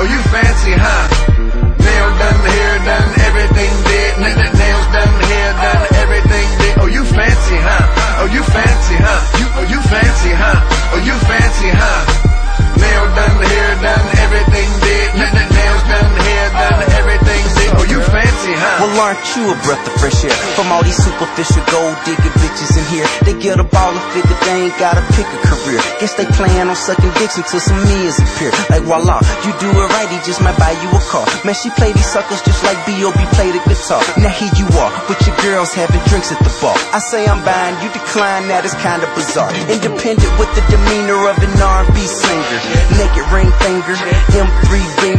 Oh, you fancy, huh? Nail done, hair done, everything did. Nails done, hair done, everything did. Oh, you fancy, huh? Oh, you fancy, huh? Oh, you fancy, huh? Oh, you fancy, huh? Nail done, hair done, everything did. Nails done, hair done, everything did. Oh, you fancy, huh? Well, aren't you a breath of fresh air from all these superficial gold digger bitches in here? They get a ball of figure, they ain't gotta pick a career. Guess they plan on sucking dicks until some meals appear. Like voila, you do it right, he just might buy you a car. Man, she play these suckers just like B.O.B. play the guitar. Now here you are, with your girls having drinks at the bar. I say I'm buying, you decline, that is kinda bizarre. Independent with the demeanor of an R&B singer. Naked ring finger, M3 ring.